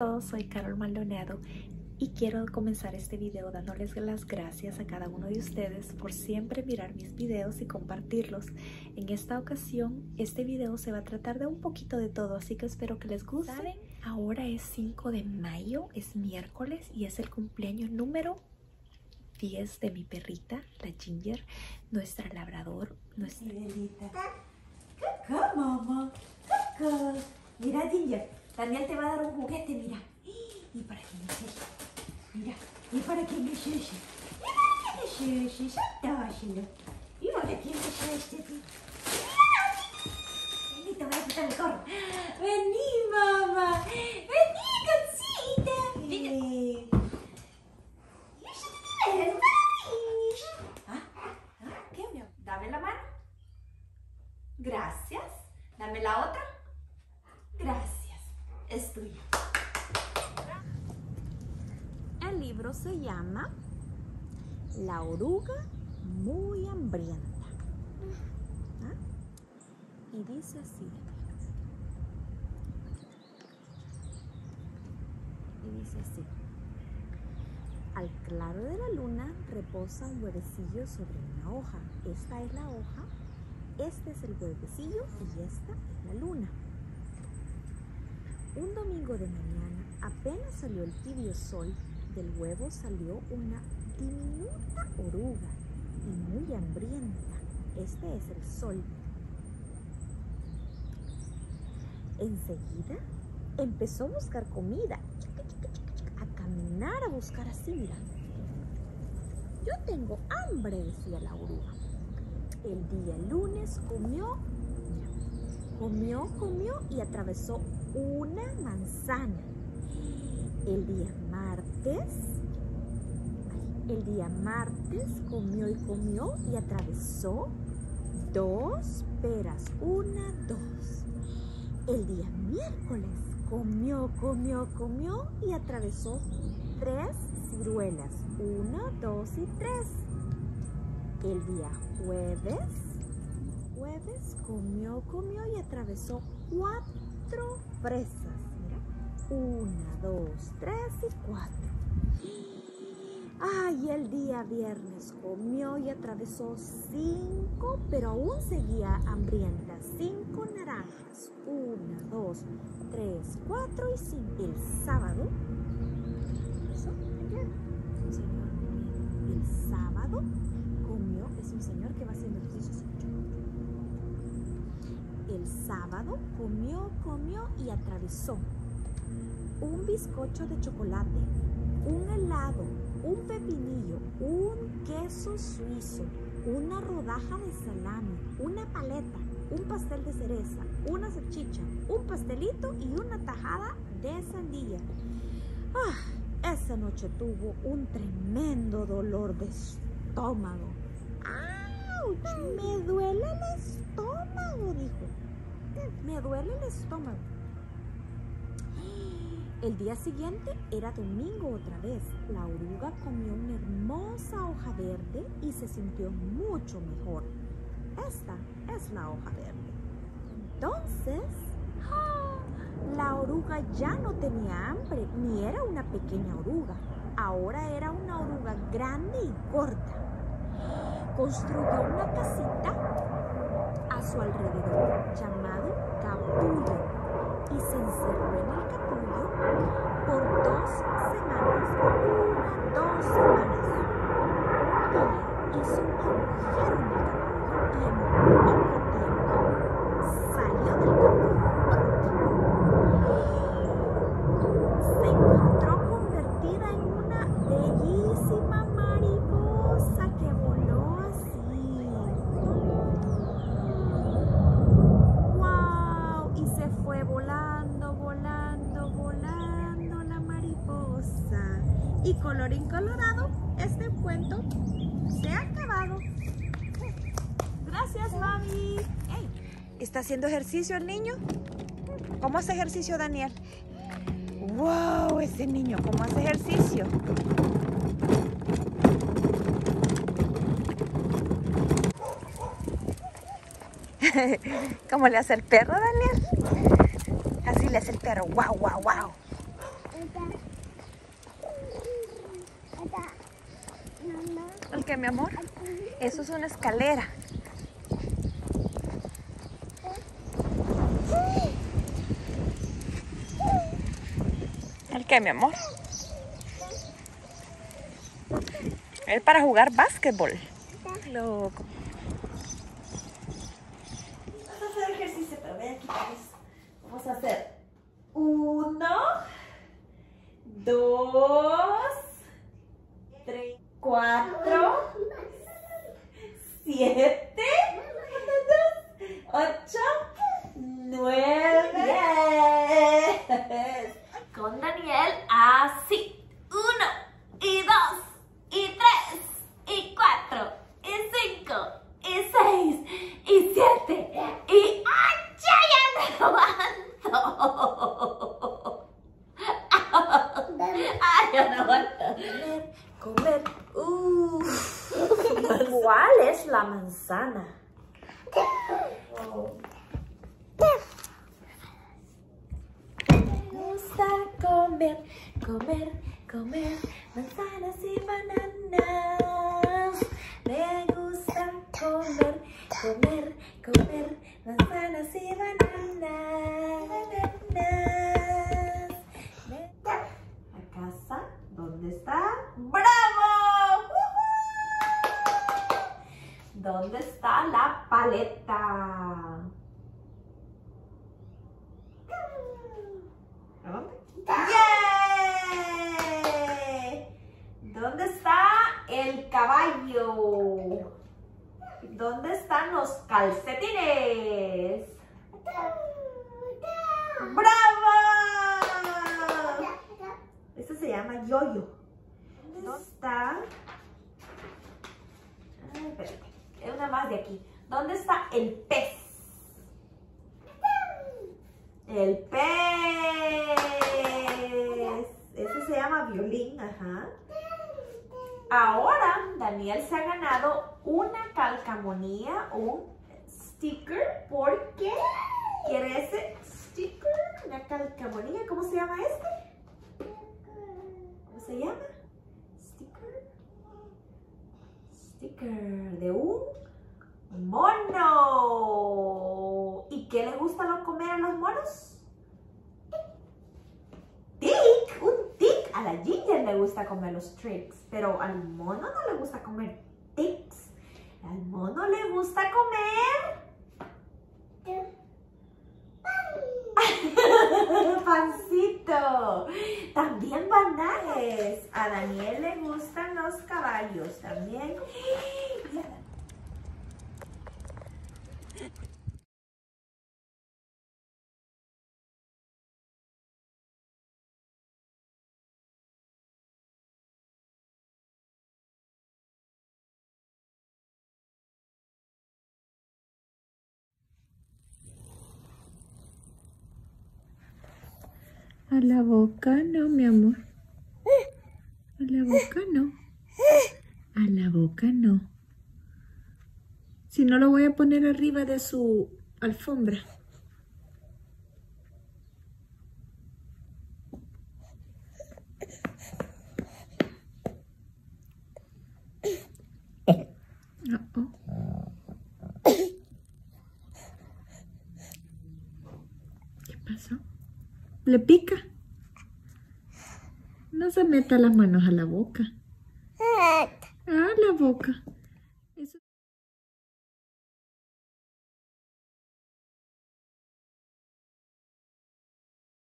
Hola, soy Carol Maldonado y quiero comenzar este video dándoles las gracias a cada uno de ustedes por siempre mirar mis videos y compartirlos. En esta ocasión, este video se va a tratar de un poquito de todo, así que espero que les guste. ¿Saben? Ahora es 5 de mayo, es miércoles y es el cumpleaños número 10 de mi perrita, la Ginger, nuestra Labrador. Mirenita. ¡Cacá, mamá! ¡Cacá! Mira, Ginger. Daniel te va a dar un juguete, mira. ¿Y para quién es ese? Mira, ¿y para quién es ese? ¿Y para quién es ese? ¡Santáselo! ¿Y para quién es este? Vení, te voy a quitar el gorro. Vení, mamá. Vení, cosita. Vení. ¿Ah? ¿Qué? Dame la mano. Gracias. Dame la otra. Gracias. Es tuyo. El libro se llama La oruga muy hambrienta. ¿Ah? Y dice así. Al claro de la luna reposa un huevecillo sobre una hoja. Esta es la hoja, este es el huevecillo y esta es la luna. Un domingo de mañana, apenas salió el tibio sol, del huevo salió una diminuta oruga y muy hambrienta. Este es el sol. Enseguida empezó a buscar comida, a caminar, a buscar así, mira. Yo tengo hambre, decía la oruga. El día lunes comió y atravesó una manzana. El día martes comió y atravesó dos peras, una, dos. El día miércoles comió y atravesó tres ciruelas, uno, dos y tres. El día jueves comió y atravesó cuatro fresas, mira, una, dos, tres y cuatro. Ay, el día viernes comió y atravesó 5, pero aún seguía hambrienta. 5 naranjas, 1, 2, 3, 4 y 5. El sábado comió, es un señor que va haciendo ejercicios. El sábado comió y atravesó un bizcocho de chocolate, un helado, un pepinillo, un queso suizo, una rodaja de salami, una paleta, un pastel de cereza, una salchicha, un pastelito y una tajada de sandía. ¡Ah! Esa noche tuvo un tremendo dolor de estómago. ¡Auch! Me duele el estómago, dijo. Me duele el estómago. El día siguiente era domingo otra vez. La oruga comió una hermosa hoja verde y se sintió mucho mejor. Esta es la hoja verde. Entonces, la oruga ya no tenía hambre, ni era una pequeña oruga. Ahora era una oruga grande y corta. Construyó una casita a su alrededor llamado capullo y se encerró en el capullo por 2 semanas. Un día hizo un agujero en el capullo y salió del capullo. Se encontró convertida en una bellísima mariposa que voló. Volando la mariposa. Y colorín colorado, este cuento se ha acabado. Gracias, mami. Hey. ¿Está haciendo ejercicio el niño? ¿Cómo hace ejercicio, Daniel? ¡Wow! Ese niño, ¿cómo hace ejercicio? ¿Cómo le hace el perro, Daniel? Así le hace el perro, wow, wow, wow. qué, mi amor? Eso es una escalera. ¿El qué, mi amor? Es para jugar básquetbol. Loco. Vamos a hacer ejercicio, pero voy a quitarles. Vamos a hacer 1, 2, 3, 4, 7, 8, 9, 10. Con Daniel, así. 1, y 2, y 3, y 4, y 5, y 6, y 7. Y ¡ay, ya no aguanto! ¡Ay, ya no aguanto! Comer. ¿Cuál es la manzana? Comer manzanas y bananas. Me gusta comer manzanas y bananas. La casa, ¿dónde está? ¡Bravo! ¿Dónde está la paleta? ¿Dónde está el caballo? ¿Dónde están los calcetines? ¡Bravo! Esto se llama yoyo. ¿Dónde está? Ay, espérate. Es una más de aquí. ¿Dónde está el pez? El pez. Este se llama violín, ajá. Ahora, Daniel se ha ganado una calcamonía, un sticker, porque quiere ese sticker, una calcamonía. ¿Cómo se llama este? ¿Cómo se llama? Sticker. Sticker de un mono. ¿Y qué le gusta comer a los monos? Tic, un tic. A la Ginger le gusta comer los tricks, pero al mono no le gusta comer tics. Al mono le gusta comer pancito. También banales. A Daniel le gustan los caballos también. A la boca no, mi amor. A la boca no. A la boca no. Si no, lo voy a poner arriba de su alfombra. ¿Qué pasó? ¿Le pica? No se meta las manos a la boca. A la boca.